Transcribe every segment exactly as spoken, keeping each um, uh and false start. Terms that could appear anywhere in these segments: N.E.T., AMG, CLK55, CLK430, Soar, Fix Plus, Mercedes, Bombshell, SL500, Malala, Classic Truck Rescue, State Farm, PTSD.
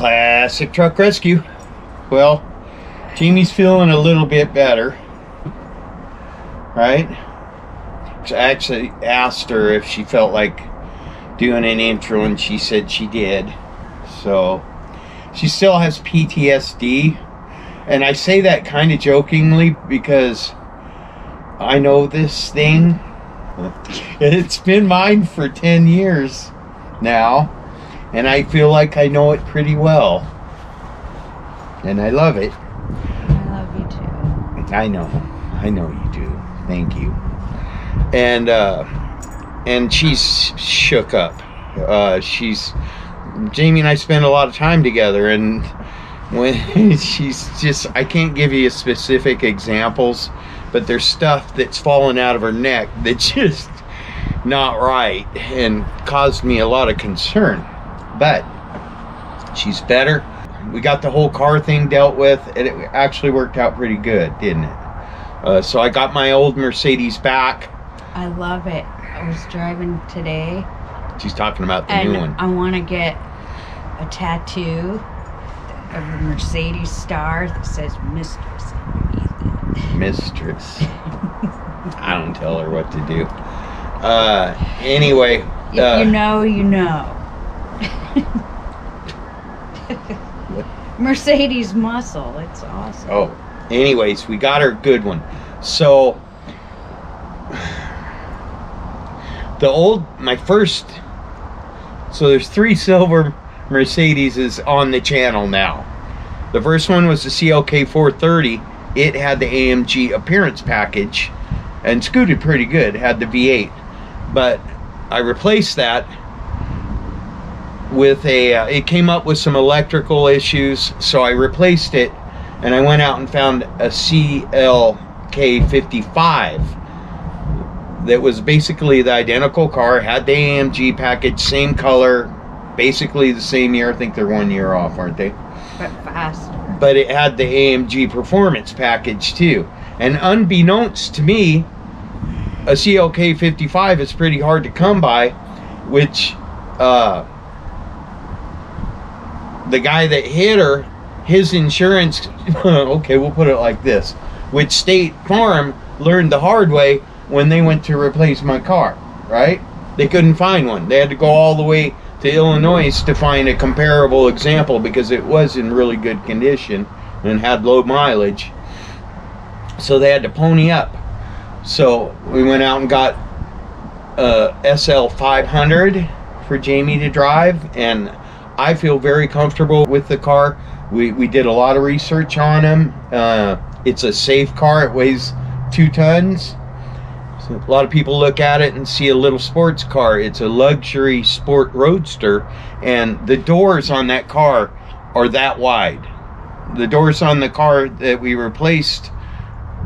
Classic Truck Rescue. Well, Jamie's feeling a little bit better, right? I actually asked her if she felt like doing an intro, and she said she did. So she still has P T S D, and I say that kind of jokingly because I know this thing. It's been mine for ten years now, and I feel like I know it pretty well, and I love it. I love you too. I know, I know you do. Thank you. And uh, and she's shook up. Uh, she's Jamie and I spend a lot of time together, and when she's just, I can't give you specific examples, but there's stuff that's fallen out of her neck that's just not right and caused me a lot of concern. But she's better. We got the whole car thing dealt with, and it actually worked out pretty good, didn't it? Uh, so I got my old Mercedes back. I love it. I was driving today. She's talking about the new one. I want to get a tattoo of a Mercedes star that says mistress underneath it. Mistress. I don't tell her what to do. Uh, anyway. If uh, you know, you know. Mercedes muscle. It's awesome. Oh, anyways, we got her a good one. So the old, my first. So there's three silver Mercedes is on the channel now. The first one was the C L K four thirty. It had the A M G appearance package and scooted pretty good, had the V eight. But I replaced that with a, uh, it came up with some electrical issues, so I replaced it, and I went out and found a C L K fifty-five that was basically the identical car, had the A M G package, same color, basically the same year. I think they're one year off, aren't they? But faster. But it had the A M G performance package too. And unbeknownst to me, a C L K fifty-five is pretty hard to come by, which uh, the guy that hit her, his insurance, okay, we'll put it like this, which State Farm learned the hard way when they went to replace my car, right? They couldn't find one. They had to go all the way to Illinois to find a comparable example because it was in really good condition and had low mileage. So they had to pony up. So we went out and got a S L five hundred for Jamie to drive, and I feel very comfortable with the car. We, we did a lot of research on them. Uh, it's a safe car. It weighs two tons. A lot of people look at it and see a little sports car. It's a luxury sport roadster, and the doors on that car are that wide. The doors on the car that we replaced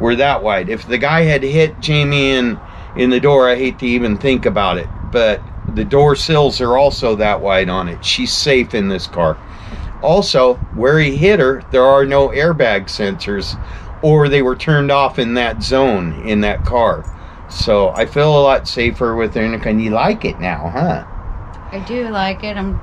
were that wide. If the guy had hit Jamie in, in the door, I hate to even think about it, but the door sills are also that wide on it. She's safe in this car. Also, where he hit her, there are no airbag sensors, or they were turned off in that zone in that car. So I feel a lot safer with her, and you like it now, huh? I do like it. I'm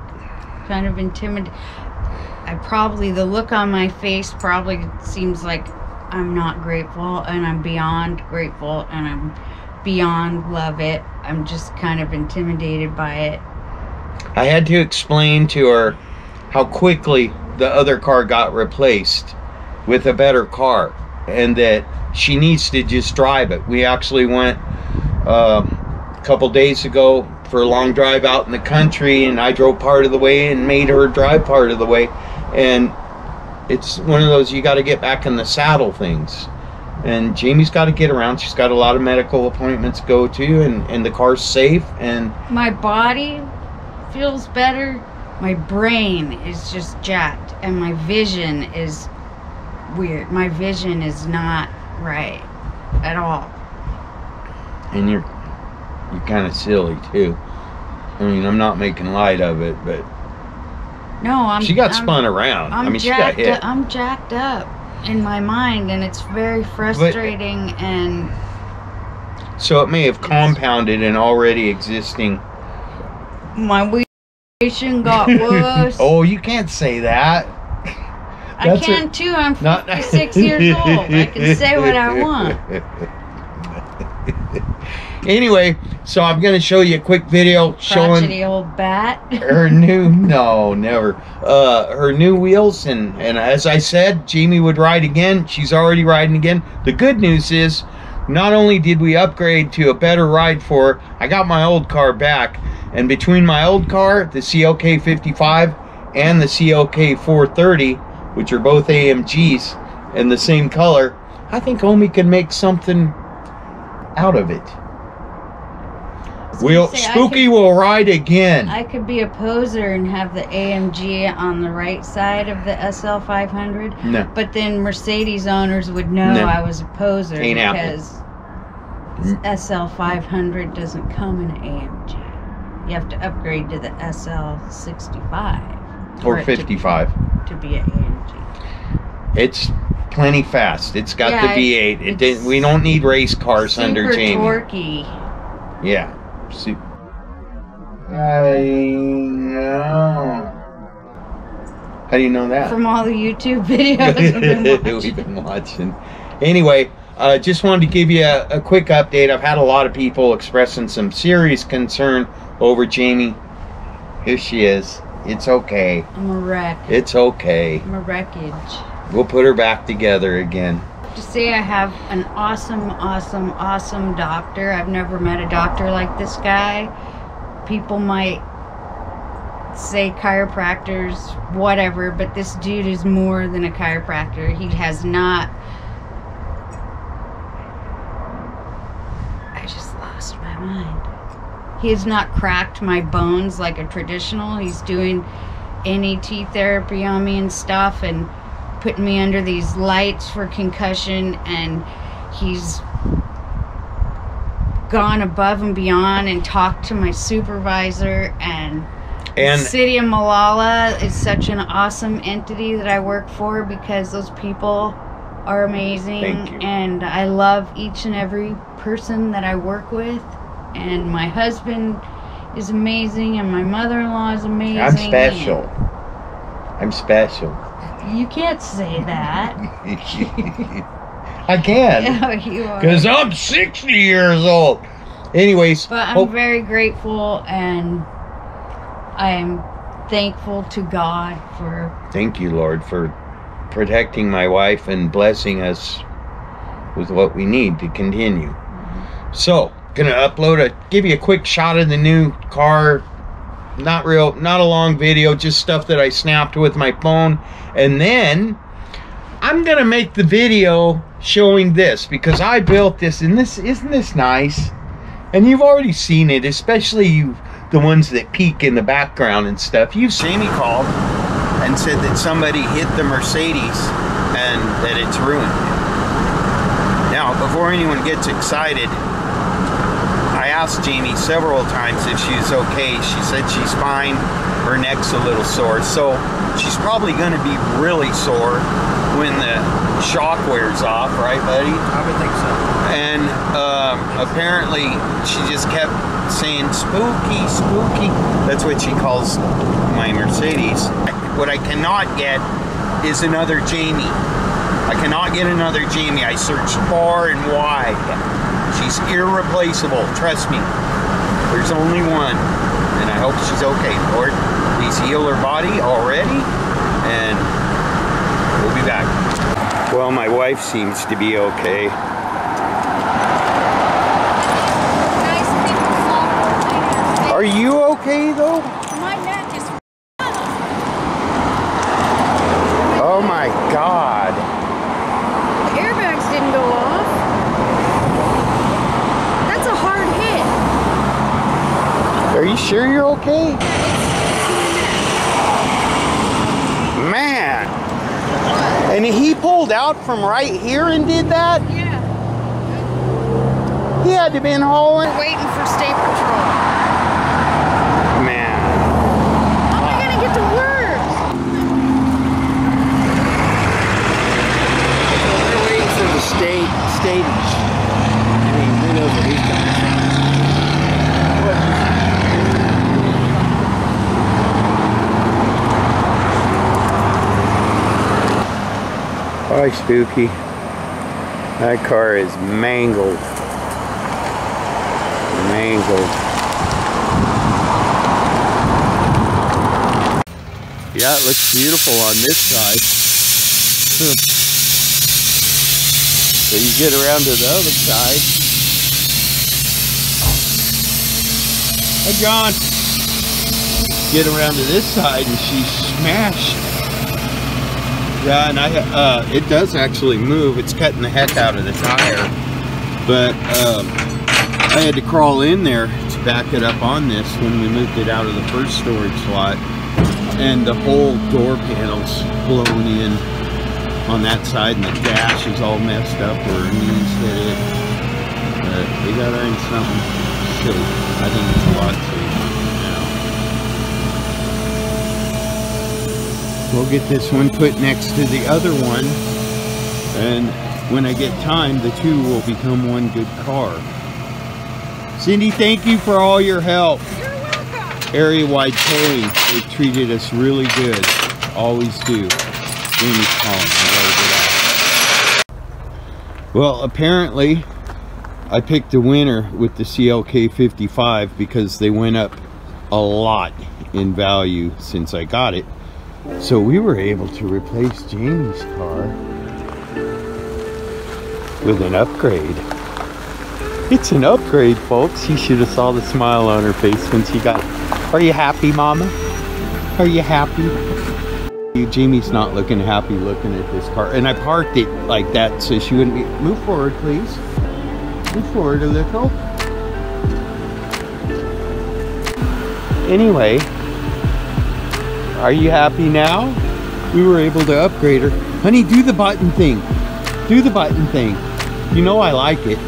kind of intimidated. I probably, the look on my face probably seems like I'm not grateful, and I'm beyond grateful, and I'm beyond love it. I'm just kind of intimidated by it. I had to explain to her how quickly the other car got replaced with a better car, and that she needs to just drive it. We actually went uh, a couple days ago for a long drive out in the country, and I drove part of the way and made her drive part of the way. And it's one of those, you got to get back in the saddle things. And Jamie's got to get around. She's got a lot of medical appointments to go to, and, and the car's safe. And my body feels better. My brain is just jacked, and my vision is weird. My vision is not right at all, and you're you're kind of silly too. I mean, I'm not making light of it, but no, I'm she got I'm, spun around. I'm I mean, she got hit. Up, I'm jacked up in my mind, and it's very frustrating. But, and so it may have compounded an already existing my weakness. got worse. Oh, you can't say that. I can what, too. I'm fifty-six years old. I can say what I want. Anyway, so I'm going to show you a quick video showing the old bat. her new, no, never. Uh, her new wheels, and and as I said, Jamie would ride again. She's already riding again. The good news is, not only did we upgrade to a better ride for her, I got my old car back. And between my old car, the C L K fifty-five and the C L K four thirty, which are both A M Gs and the same color, I think Omi can make something out of it. We'll, say, Spooky could, will ride again. I could be a poser and have the A M G on the right side of the S L five hundred. No. But then Mercedes owners would know no. I was a poser Ain't because S L five hundred doesn't come in A M G. You have to upgrade to the S L sixty-five or fifty-five to, to be an A M G. It's plenty fast. It's got yeah, the V eight. It didn't. We don't need race cars super under Jamie. Torquey. Yeah. Super. I know. How do you know that? From all the YouTube videos we've been watching. We've been watching. Anyway. Uh, just wanted to give you a, a quick update. I've had a lot of people expressing some serious concern over Jamie. Here she is. It's okay. I'm a wreck. It's okay. I'm a wreckage. We'll put her back together again. To say I have an awesome, awesome, awesome doctor. I've never met a doctor like this guy. People might say chiropractors, whatever, but this dude is more than a chiropractor. He has not... I just lost my mind. He has not cracked my bones like a traditional. He's doing N E T therapy on me and stuff and putting me under these lights for concussion, and he's gone above and beyond and talked to my supervisor, and, and the city of Malala is such an awesome entity that I work for because those people are amazing, and I love each and every person that I work with, and my husband is amazing, and my mother-in-law is amazing. I'm special. I'm special. You can't say that. I can. Oh, you are. Because I'm sixty years old. Anyways. But I'm oh. very grateful, and I'm thankful to God for... Thank you, Lord, for... protecting my wife and blessing us with what we need to continue. Mm-hmm. So, gonna upload a, give you a quick shot of the new car. Not real, not a long video, just stuff that I snapped with my phone. And then I'm gonna make the video showing this because I built this, and this isn't this nice. And you've already seen it, especially you, the ones that peek in the background and stuff. You've seen me called and said that somebody hit the Mercedes and that it's ruined it. Now, before anyone gets excited, I asked Jamie several times if she's okay. She said she's fine. Her neck's a little sore. So she's probably going to be really sore when the shock wears off, right, buddy? I would think so. And um, apparently she just kept saying, spooky, spooky. That's what she calls my Mercedes. What I cannot get is another Jamie. I cannot get another Jamie. I searched far and wide. She's irreplaceable. Trust me. There's only one. And I hope she's okay, Lord. Please heal her body already. And we'll be back. Well, my wife seems to be okay. Are you okay, though? God. The airbags didn't go off. That's a hard hit. Are you sure you're okay? Man. And he pulled out from right here and did that? Yeah. He had to have been hauling. We're waiting for State Patrol. Man. How am I going to get to work? State, state, I mean, who knows where he's coming from. Hi, Spooky. That car is mangled. Mangled. Yeah, it looks beautiful on this side. So you get around to the other side. Hey, John. Get around to this side and she's smashed. Yeah, and I, uh, it does actually move. It's cutting the heck out of the tire. But um, I had to crawl in there to back it up on this when we moved it out of the first storage lot. And the whole door panel's blown in on that side, and the dash is all messed up or means that it. But we gotta earn something silly. I think it's a lot safer now. We'll get this one put next to the other one, and when I get time, the two will become one good car. Cindy, thank you for all your help. You're welcome. Area-wide towing, they treated us really good. Always do. Jamie's calling. Well, apparently, I picked the winner with the C L K fifty-five because they went up a lot in value since I got it. So we were able to replace Jamie's car with an upgrade. It's an upgrade, folks. You should have saw the smile on her face when she got it. Are you happy, Mama? Are you happy? Jamie's not looking happy looking at this car. And I parked it like that so she wouldn't be... Move forward, please. Move forward a little. Anyway... Are you happy now? We were able to upgrade her. Honey, do the button thing. Do the button thing. You know I like it.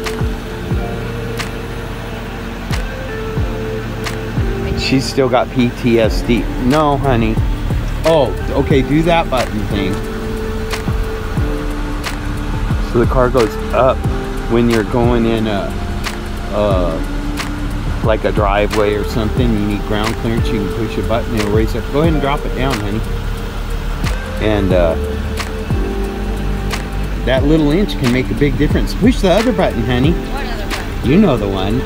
She's still got P T S D. No, honey. Oh, okay, do that button thing. So the car goes up when you're going in a, uh, like a driveway or something, you need ground clearance, you can push a button, it'll raise up. Go ahead and drop it down, honey. And uh, that little inch can make a big difference. Push the other button, honey. What other button? You know the one.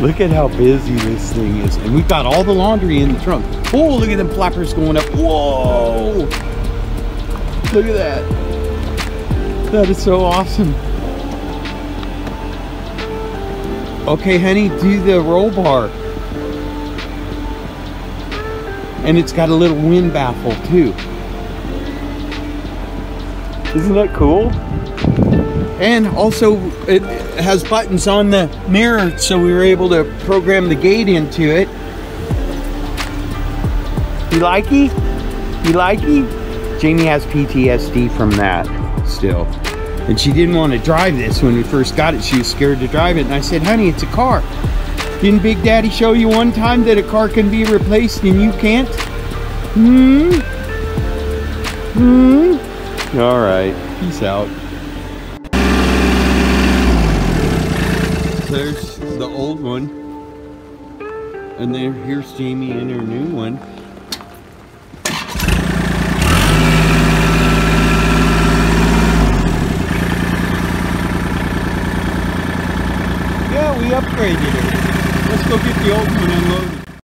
Look at how busy this thing is. And we've got all the laundry in the trunk. Oh, look at them flappers going up. Whoa! Look at that. That is so awesome. Okay, honey, do the roll bar. And it's got a little wind baffle too. Isn't that cool? And also it has buttons on the mirror, so we were able to program the gate into it. You likey? You likey? Jamie has P T S D from that still. And she didn't want to drive this when we first got it. She was scared to drive it. And I said, honey, it's a car. Didn't Big Daddy show you one time that a car can be replaced and you can't? Hmm? Hmm? All right. Peace out. There's the old one. And there, here's Jamie in her new one. Upgraded it. Let's go get the old one unloaded.